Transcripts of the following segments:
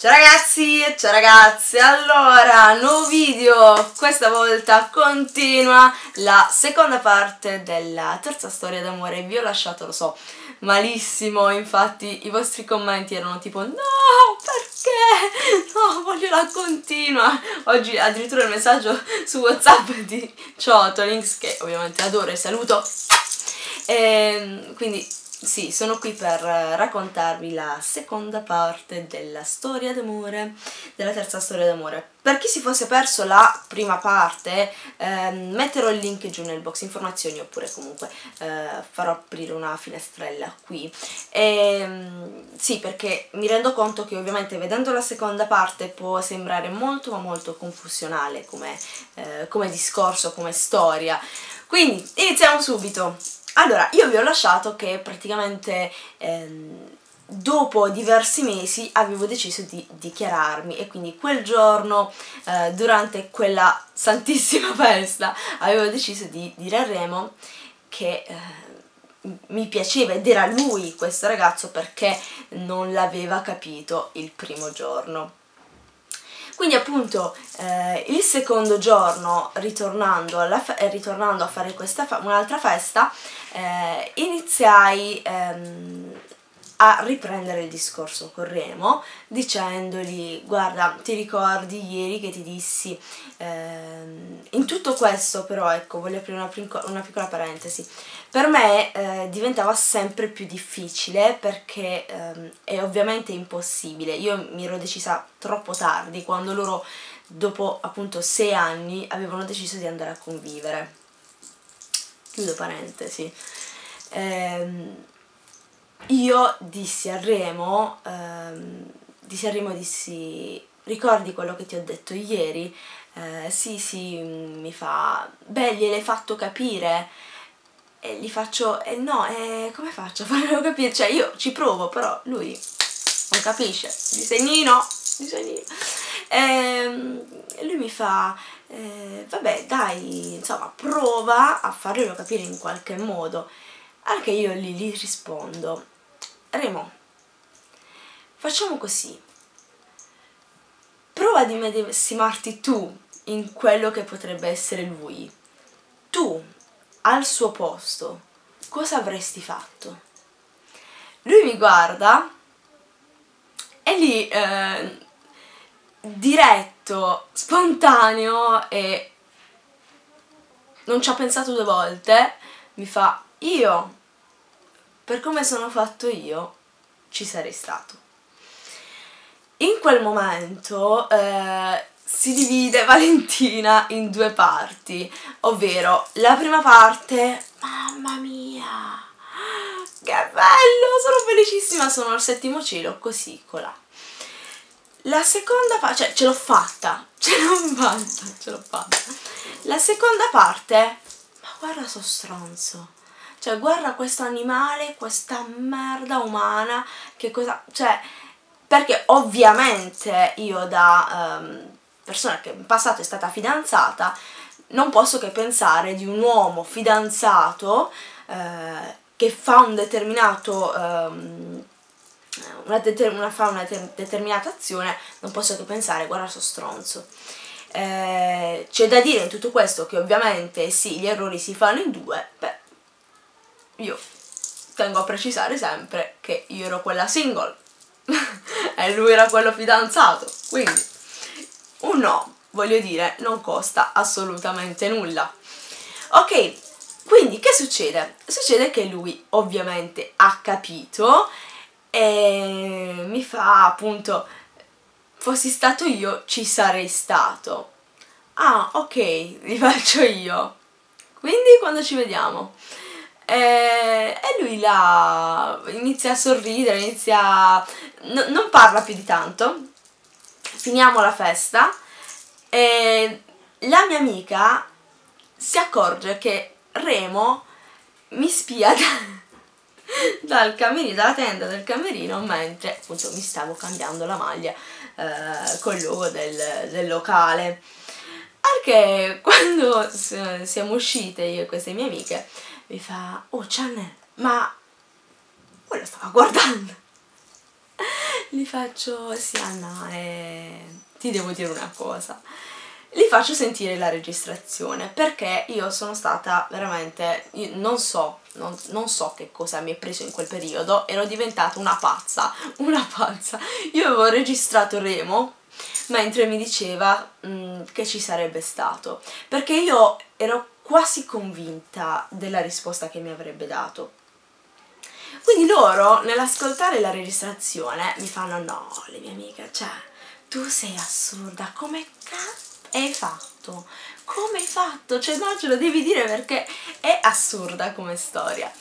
Ciao ragazzi e ciao ragazze, allora, nuovo video, questa volta continua la seconda parte della terza storia d'amore. Vi ho lasciato, lo so, malissimo, infatti i vostri commenti erano tipo no, perché? No, voglio la continua. Oggi addirittura il messaggio su WhatsApp di Ciotolings, che ovviamente adoro e saluto, e quindi... sì, sono qui per raccontarvi la seconda parte della storia d'amore, della terza storia d'amore. Per chi si fosse perso la prima parte, metterò il link giù nel box informazioni, oppure comunque farò aprire una finestrella qui. Sì, perché mi rendo conto che ovviamente vedendo la seconda parte può sembrare molto ma molto confusionale come discorso, come storia. Quindi, iniziamo subito! Allora, io vi ho lasciato che praticamente dopo diversi mesi avevo deciso di dichiararmi, e quindi quel giorno, durante quella santissima festa, avevo deciso di dire a Remo che mi piaceva ed era lui questo ragazzo, perché non l'aveva capito il primo giorno. Quindi appunto il secondo giorno, ritornando a fare un'altra festa, iniziai a riprendere il discorso con Remo, dicendogli: guarda, ti ricordi ieri che ti dissi, in tutto questo però, ecco, voglio aprire una piccola parentesi, per me diventava sempre più difficile, perché è ovviamente impossibile, io mi ero decisa troppo tardi, quando loro dopo appunto 6 anni avevano deciso di andare a convivere. Chiudo parentesi. Io dissi a Remo, dissi: ricordi quello che ti ho detto ieri? Sì, mi fa: beh, gliel'hai fatto capire? E gli faccio: no, come faccio a farlo capire? Cioè, io ci provo, però lui non capisce. Disegnino. Lui mi fa: vabbè, dai, insomma, prova a farlo capire in qualche modo. Anche io gli rispondo: Remo, facciamo così, prova ad immedesimarti tu in quello che potrebbe essere lui. Tu, al suo posto, cosa avresti fatto? Lui mi guarda e lì, diretto, spontaneo, e non ci ha pensato 2 volte, mi fa: io, per come sono fatto io, ci sarei stato. In quel momento si divide Valentina in 2 parti, ovvero la prima parte: mamma mia, che bello, sono felicissima, sono al 7° cielo, così, colà. La seconda parte, cioè ce l'ho fatta. La seconda parte: ma guarda sto stronzo, cioè guarda questo animale, questa merda umana, che cosa... cioè, perché ovviamente io, da persona che in passato è stata fidanzata, non posso che pensare di un uomo fidanzato che fa un determinato... fa una determinata azione, non posso che pensare: guarda sto stronzo. C'è da dire in tutto questo che ovviamente sì, gli errori si fanno in 2, beh, io tengo a precisare sempre che io ero quella single e lui era quello fidanzato, quindi un no, voglio dire, non costa assolutamente nulla. Ok, quindi che succede? Succede che lui ovviamente ha capito e mi fa appunto: fossi stato io, ci sarei stato. Ah, ok, li faccio io, quindi quando ci vediamo? E lui là inizia a sorridere, non parla più di tanto. Finiamo la festa e la mia amica si accorge che Remo mi spia dal camerino, dalla tenda del camerino, mentre appunto mi stavo cambiando la maglia con il logo del locale. Anche quando siamo uscite io e queste mie amiche, mi fa: "Oh Channel, ma voi lo stavo guardando?" Gli faccio: "Sì Anna, ti devo dire una cosa." Li faccio sentire la registrazione, perché io sono stata veramente, io non so che cosa mi è preso in quel periodo, ero diventata una pazza. Io avevo registrato Remo mentre mi diceva che ci sarebbe stato, perché io ero quasi convinta della risposta che mi avrebbe dato. Quindi loro, nell'ascoltare la registrazione, mi fanno: "No, le mie amiche, cioè, tu sei assurda, come cazzo hai fatto? Come hai fatto? Cioè no, ce lo devi dire perché è assurda come storia."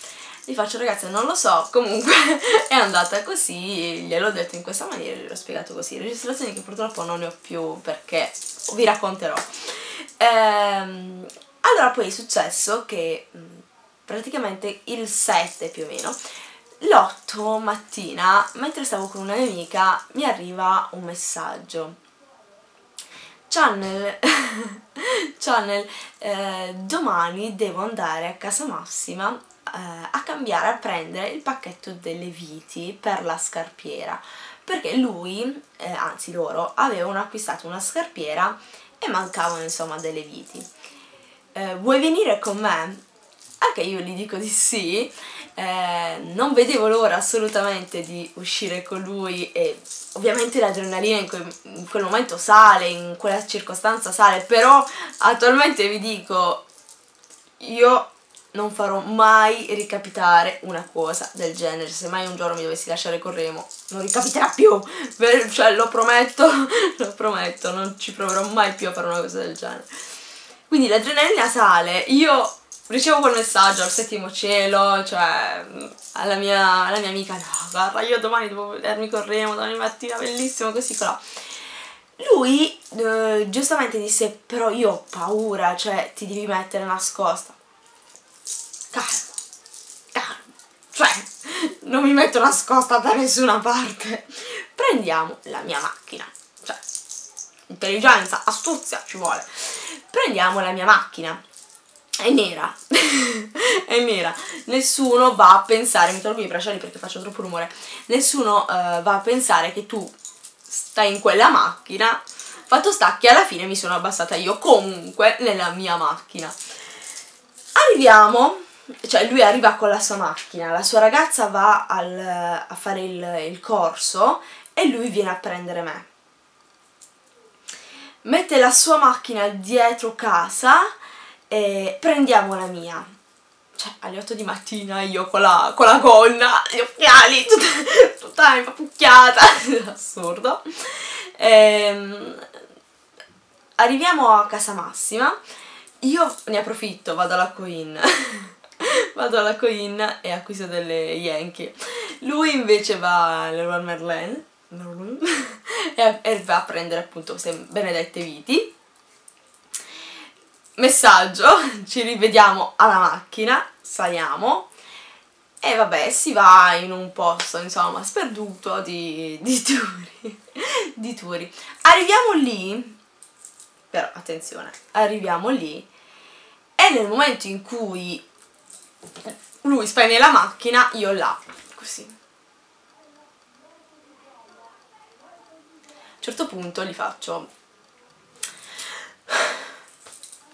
Gli faccio: "Ragazzi, non lo so, comunque è andata così, gliel'ho detto in questa maniera, gliel'ho spiegato così." Registrazioni che purtroppo non ne ho più perché vi racconterò. Allora poi è successo che praticamente il 7 più o meno, l'8 mattina, mentre stavo con una mia amica, mi arriva un messaggio: Channel, domani devo andare a casa Massima a cambiare, a prendere il pacchetto delle viti per la scarpiera, perché lui, anzi loro, avevano acquistato una scarpiera e mancavano insomma delle viti. Vuoi venire con me? Anche io gli dico di sì, non vedevo l'ora assolutamente di uscire con lui, e ovviamente l'adrenalina in quel momento sale, in quella circostanza sale, però attualmente vi dico, io non farò mai ricapitare una cosa del genere. Se mai un giorno mi dovessi lasciare con Remo, non ricapiterà più, cioè lo prometto, non ci proverò mai più a fare una cosa del genere. Quindi l'adrenalina sale, io ricevo quel messaggio al settimo cielo, cioè alla mia amica: "No, guarda, io domani devo vedermi con Remo, domani mattina, bellissimo, così, colà." Lui giustamente disse: "Però io ho paura, cioè ti devi mettere nascosta." Calma, cioè non mi metto nascosta da nessuna parte. Prendiamo la mia macchina, cioè intelligenza, astuzia ci vuole. Prendiamo la mia macchina. È nera, è nera, nessuno va a pensare, mi tolgo i bracciali perché faccio troppo rumore, nessuno va a pensare che tu stai in quella macchina. Fatto sta che alla fine mi sono abbassata io comunque nella mia macchina. Arriviamo, cioè lui arriva con la sua macchina, la sua ragazza va a fare il corso e lui viene a prendere me. Mette la sua macchina dietro casa e prendiamo la mia, cioè alle 8 di mattina io con la gonna, gli occhiali, tutta impapucchiata, assurdo. Arriviamo a casa Massima, io ne approfitto, vado alla Coin e acquisto delle Yankee, lui invece va all'Eroy Merlin e va a prendere appunto queste benedette viti. Messaggio: ci rivediamo alla macchina, saliamo e vabbè, si va in un posto insomma sperduto di Turi. Arriviamo lì, però attenzione, arriviamo lì e nel momento in cui lui spegne la macchina io là, così. A un certo punto gli faccio: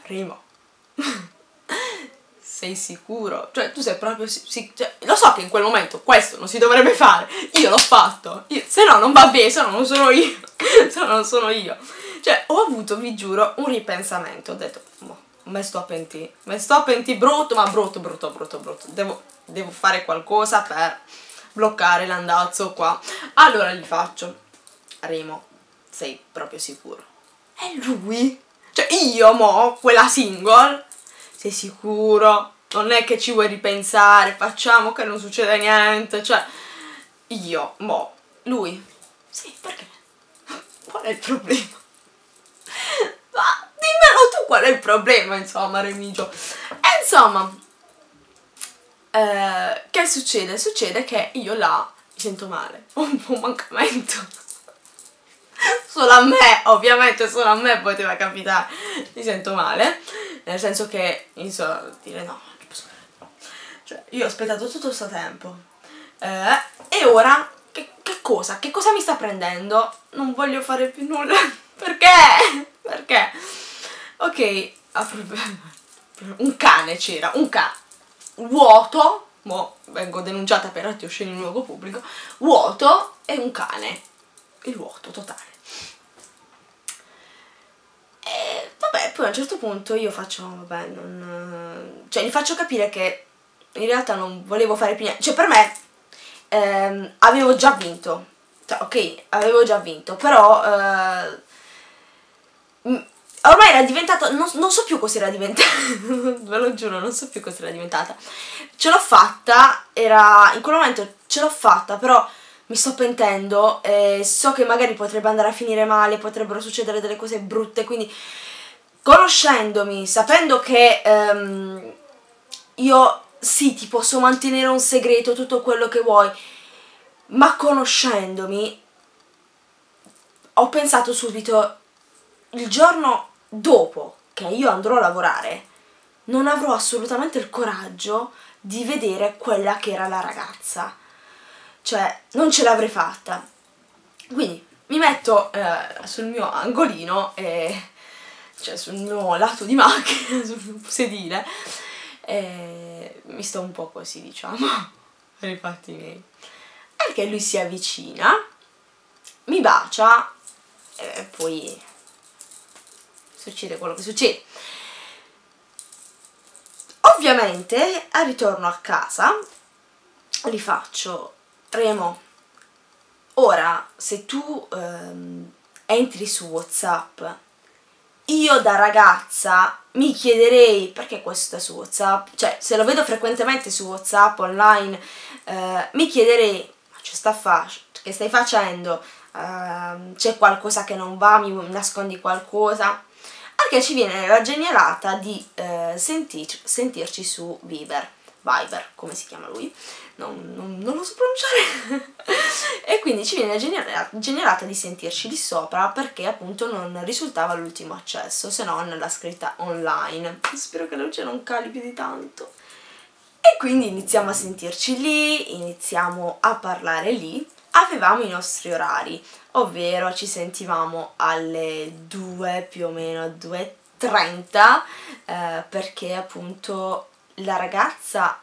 "Remo, sei sicuro? Cioè tu sei proprio cioè, lo so che in quel momento questo non si dovrebbe fare, io l'ho fatto, se no non va bene, se no non sono io." Cioè ho avuto, vi giuro, un ripensamento, ho detto: me sto a pentì brutto, ma brutto, devo fare qualcosa per bloccare l'andazzo qua. Allora gli faccio: "Remo, sei proprio sicuro?" E lui, cioè io mo, quella single, sei sicuro? Non è che ci vuoi ripensare, facciamo che non succeda niente, cioè io mo, lui, sì, perché? Qual è il problema? Ma dimmelo tu qual è il problema, insomma, Remigio. E insomma, che succede? Succede che io là mi sento male, ho un po' un mancamento. Solo a me, ovviamente solo a me poteva capitare, mi sento male, nel senso che, insomma, dire no, non posso fare, no. Cioè, io ho aspettato tutto questo tempo. E ora, che cosa? Che cosa mi sta prendendo? Non voglio fare più nulla. Perché? Perché? Ok, un cane c'era, un cane vuoto, mo vengo denunciata per atti osceni in luogo pubblico, vuoto e un cane, il vuoto totale. E vabbè, poi a un certo punto io faccio, vabbè, cioè gli faccio capire che in realtà non volevo fare più niente, cioè per me avevo già vinto, cioè, ok, avevo già vinto, però ormai era diventato, non so più cos'era diventata, ve lo giuro, non so più cos'era diventata. Ce l'ho fatta, in quel momento ce l'ho fatta, però mi sto pentendo, so che magari potrebbe andare a finire male, potrebbero succedere delle cose brutte, quindi conoscendomi, sapendo che io sì, ti posso mantenere un segreto, tutto quello che vuoi, ma conoscendomi, ho pensato subito, il giorno dopo che io andrò a lavorare non avrò assolutamente il coraggio di vedere quella che era la ragazza, cioè non ce l'avrei fatta. Quindi mi metto sul mio angolino, cioè sul mio lato di macchina, sul mio sedile, e mi sto un po' così, diciamo, per i fatti miei, anche lui si avvicina, mi bacia e poi succede quello che succede. Ovviamente al ritorno a casa li faccio, Remo, ora se tu entri su WhatsApp, io da ragazza mi chiederei perché questo è su WhatsApp, cioè se lo vedo frequentemente su WhatsApp online, mi chiederei, ma che stai facendo? C'è qualcosa che non va? Mi nascondi qualcosa? Perché ci viene la genialata di sentirci su Viber, come si chiama lui, non lo so pronunciare, e quindi ci viene la genialata di sentirci lì sopra, perché appunto non risultava l'ultimo accesso, se non la scritta online. Spero che la luce non cali più di tanto. E quindi iniziamo a sentirci lì, iniziamo a parlare lì. Avevamo i nostri orari, ovvero ci sentivamo alle 2, più o meno 2:30, perché appunto la ragazza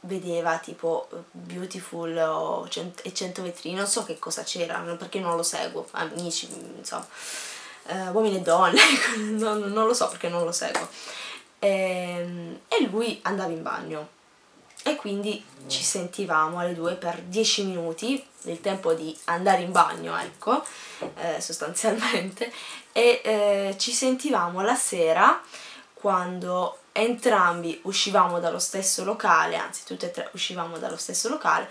vedeva tipo Beautiful o 100 vetrini, non so che cosa c'era, perché non lo seguo, amici, insomma, uomini e donne, non lo so perché non lo seguo. E lui andava in bagno. E quindi ci sentivamo alle 2 per 10 minuti, il tempo di andare in bagno, ecco, sostanzialmente, e ci sentivamo la sera quando entrambi uscivamo dallo stesso locale, anzi tutti e tre uscivamo dallo stesso locale,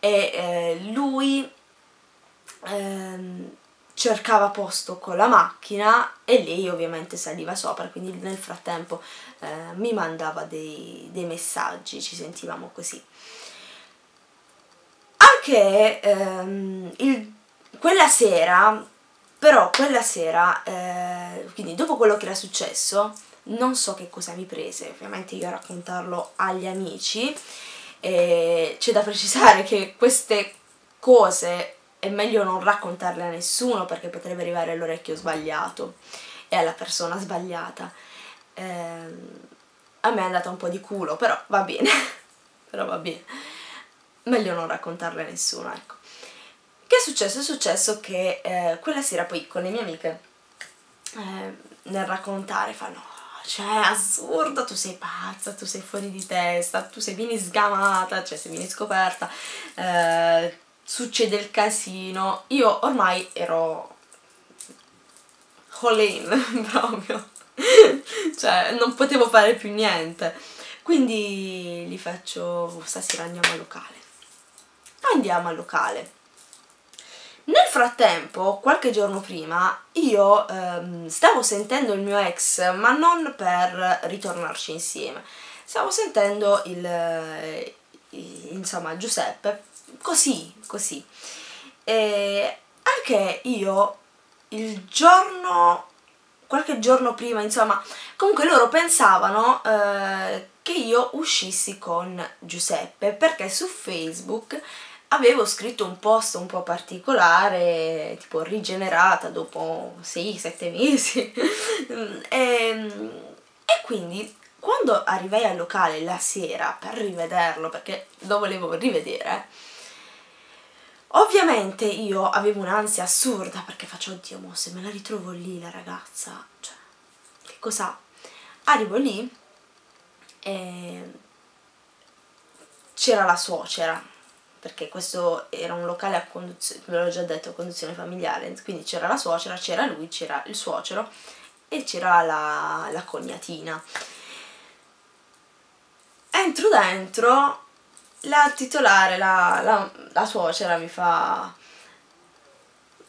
e lui cercava posto con la macchina e lei ovviamente saliva sopra, quindi nel frattempo mi mandava dei messaggi, ci sentivamo così. Anche quella sera, però quella sera, quindi dopo quello che era successo, non so che cosa mi prese, ovviamente io a raccontarlo agli amici, c'è da precisare che queste cose è meglio non raccontarle a nessuno, perché potrebbe arrivare all'orecchio sbagliato e alla persona sbagliata. A me è andata un po' di culo, però va bene, però va bene, meglio non raccontarle a nessuno, ecco. Che è successo? È successo che quella sera poi con le mie amiche nel raccontare fanno, cioè assurda, tu sei pazza, tu sei fuori di testa, tu sei vieni sgamata, cioè se vieni scoperta succede il casino. Io ormai ero all in proprio, cioè non potevo fare più niente, quindi li faccio, stasera andiamo al locale, nel frattempo qualche giorno prima io stavo sentendo il mio ex, ma non per ritornarci insieme, stavo sentendo insomma Giuseppe, così, e anche io qualche giorno prima, insomma, comunque loro pensavano che io uscissi con Giuseppe, perché su Facebook avevo scritto un post un po' particolare, tipo rigenerata dopo 6-7 mesi e quindi quando arrivai al locale la sera per rivederlo, perché lo volevo rivedere, ovviamente io avevo un'ansia assurda perché faccio, oddio, mo se me la ritrovo lì la ragazza, cioè, che cos'ha? Arrivo lì e c'era la suocera, perché questo era un locale a conduzione, ve l'ho già detto, a conduzione familiare, quindi c'era la suocera, c'era lui, c'era il suocero e c'era la cognatina. Entro dentro, la titolare, la suocera mi fa: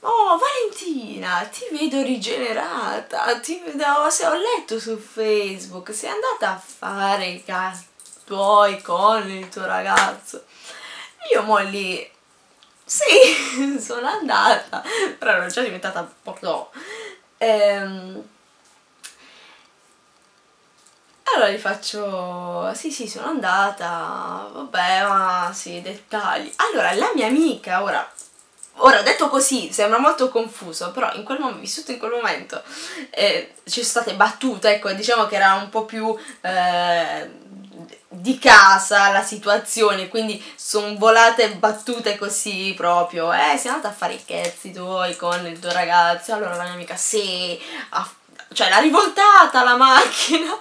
oh Valentina, ti vedo rigenerata, se ho letto su Facebook, sei andata a fare i cazzi tuoi con il tuo ragazzo. Io mo lì, sì, sono andata, però ero già diventata portò. Allora gli faccio, sì sono andata, vabbè, ma sì, dettagli. Allora la mia amica, ora detto così sembra molto confuso, però in quel momento, vissuto in quel momento, ci sono state battute, ecco, diciamo che era un po' più di casa la situazione, quindi sono volate battute così proprio, sei andata a fare i cazzi tuoi con il tuo ragazzo. Allora la mia amica, sì, cioè l'ha rivoltata la macchina.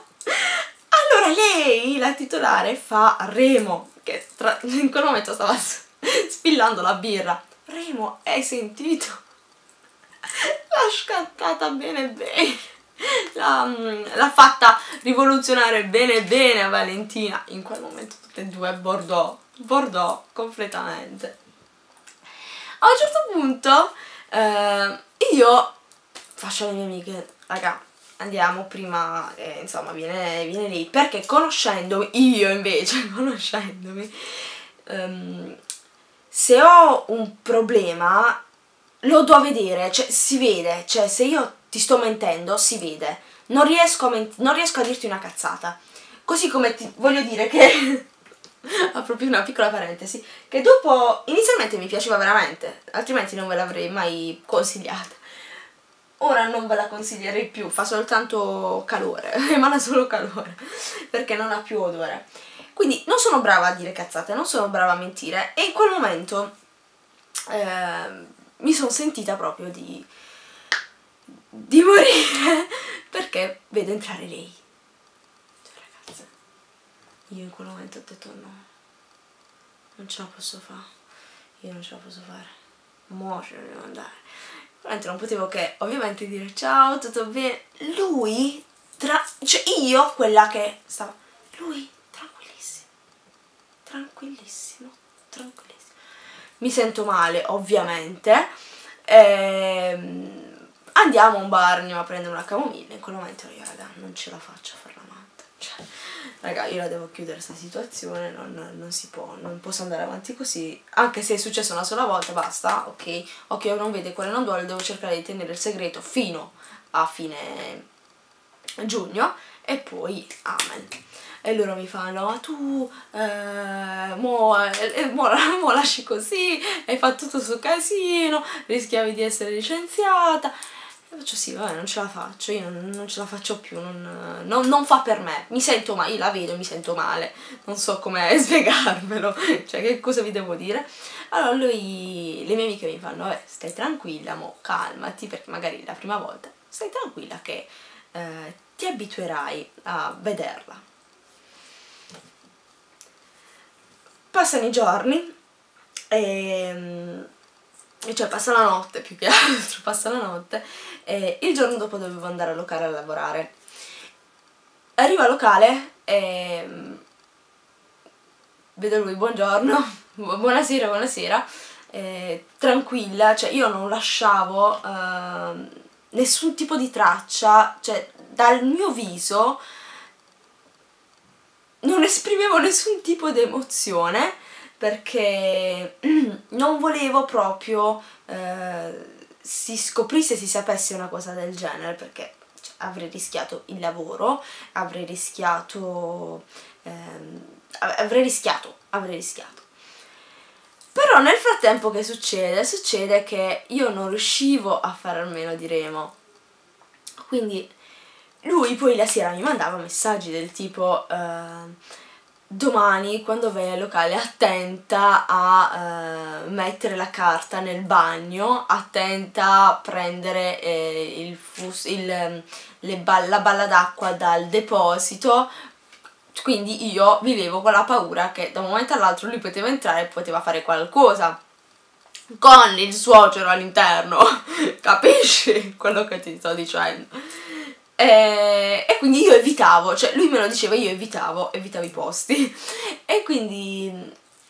Allora lei, la titolare, fa Remo, che in quel momento stava spillando la birra. Remo, hai sentito? L'ha scattata bene bene, l'ha fatta rivoluzionare bene bene a Valentina. In quel momento tutte e due Bordeaux completamente. A un certo punto io faccio alle mie amiche, raga, andiamo prima, insomma viene lì, perché conoscendomi, io invece conoscendomi, se ho un problema lo do a vedere, cioè si vede, cioè se io ti sto mentendo si vede, non riesco a dirti una cazzata, così come ti voglio dire che apro proprio una piccola parentesi, che dopo inizialmente mi piaceva veramente, altrimenti non ve l'avrei mai consigliata. Ora non ve la consiglierei più, fa soltanto calore, emana solo calore, perché non ha più odore. Quindi non sono brava a dire cazzate, non sono brava a mentire, e in quel momento mi sono sentita proprio di morire, perché vedo entrare lei. Cioè ragazze, io in quel momento ho detto no, non ce la posso fare, io non ce la posso fare, muoio, devo andare. Non potevo che ovviamente dire ciao, tutto bene. Lui, cioè io, quella che stava, lui tranquillissimo. Mi sento male ovviamente, andiamo a un bar, andiamo a prendere una camomilla. In quel momento io, raga, non ce la faccio a fare la matta, cioè raga, io la devo chiudere questa situazione, non si può, non posso andare avanti così, anche se è successo una sola volta, basta, ok, non vede quale non duole, devo cercare di tenere il segreto fino a fine giugno e poi amen. E loro mi fanno, tu mo lasci così, hai fatto tutto sto casino, rischiavi di essere licenziata. E faccio sì, vabbè, non ce la faccio, io non ce la faccio più, non fa per me, mi sento male, io la vedo e mi sento male, non so come spiegarvelo, cioè che cosa vi devo dire. Allora lui, le mie amiche mi fanno, vabbè, stai tranquilla, mo calmati, perché magari la prima volta, stai tranquilla che ti abituerai a vederla. Passano i giorni, cioè passa la notte, più che altro passa la notte, e il giorno dopo dovevo andare al locale a lavorare. Arrivo al locale e vedo lui, buongiorno, buonasera, tranquilla, cioè io non lasciavo nessun tipo di traccia, cioè dal mio viso non esprimevo nessun tipo di emozione, perché non volevo proprio si scoprisse, si sapesse una cosa del genere, perché avrei rischiato il lavoro, avrei rischiato avrei rischiato. Però nel frattempo che succede? Succede che io non riuscivo a fare almeno di Remo, quindi lui poi la sera mi mandava messaggi del tipo domani quando vai al locale attenta a mettere la carta nel bagno, attenta a prendere la balla d'acqua dal deposito. Quindi io vivevo con la paura che da un momento all'altro lui poteva entrare e poteva fare qualcosa con il suocero all'interno. Capisci quello che ti sto dicendo? E quindi io evitavo, cioè lui me lo diceva, io evitavo i posti. E quindi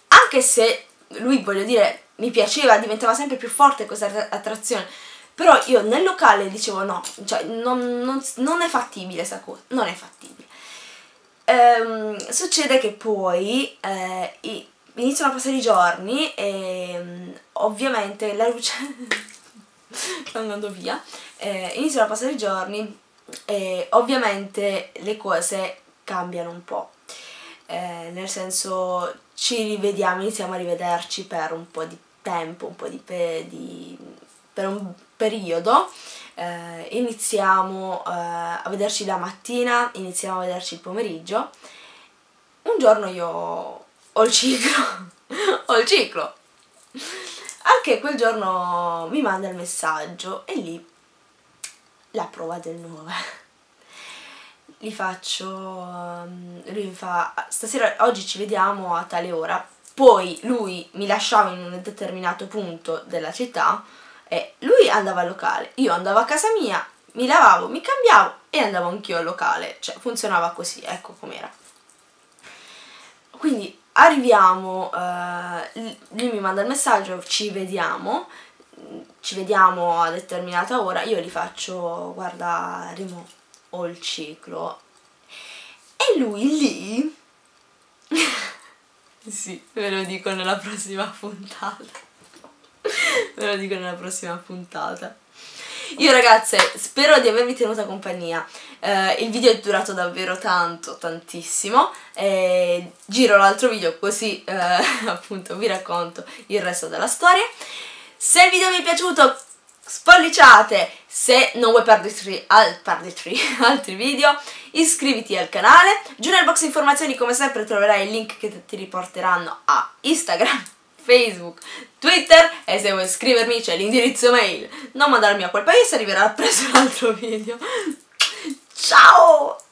anche se lui, voglio dire, mi piaceva, diventava sempre più forte questa attrazione, però io nel locale dicevo no, cioè non è fattibile sta cosa, non è fattibile. Succede che poi iniziano a passare i giorni e ovviamente la luce sta andando via, iniziano a passare i giorni e ovviamente le cose cambiano un po', nel senso ci rivediamo, iniziamo a rivederci per un po' di tempo, per un periodo. Iniziamo a vederci la mattina, iniziamo a vederci il pomeriggio. Un giorno io ho il ciclo, anche quel giorno mi manda il messaggio e lì la prova del 9. Gli faccio, lui mi fa stasera, oggi ci vediamo a tale ora, poi lui mi lasciava in un determinato punto della città. Lui andava al locale, io andavo a casa mia, mi lavavo, mi cambiavo e andavo anch'io al locale, cioè funzionava così, ecco com'era. Quindi arriviamo, lui mi manda il messaggio, ci vediamo a determinata ora, io gli faccio guarda Remo, ho il ciclo, e lui lì sì, ve lo dico nella prossima puntata. Io ragazze spero di avervi tenuta compagnia, il video è durato davvero tantissimo, giro l'altro video così appunto vi racconto il resto della storia. Se il video vi è piaciuto spolliciate, se non vuoi perderti altri video iscriviti al canale, giù nel box informazioni come sempre troverai i link che ti riporteranno a Instagram, Facebook, Twitter, e se vuoi iscrivermi c'è l'indirizzo mail. Non mandarmi a quel paese, arriverà presto l'altro video. Ciao!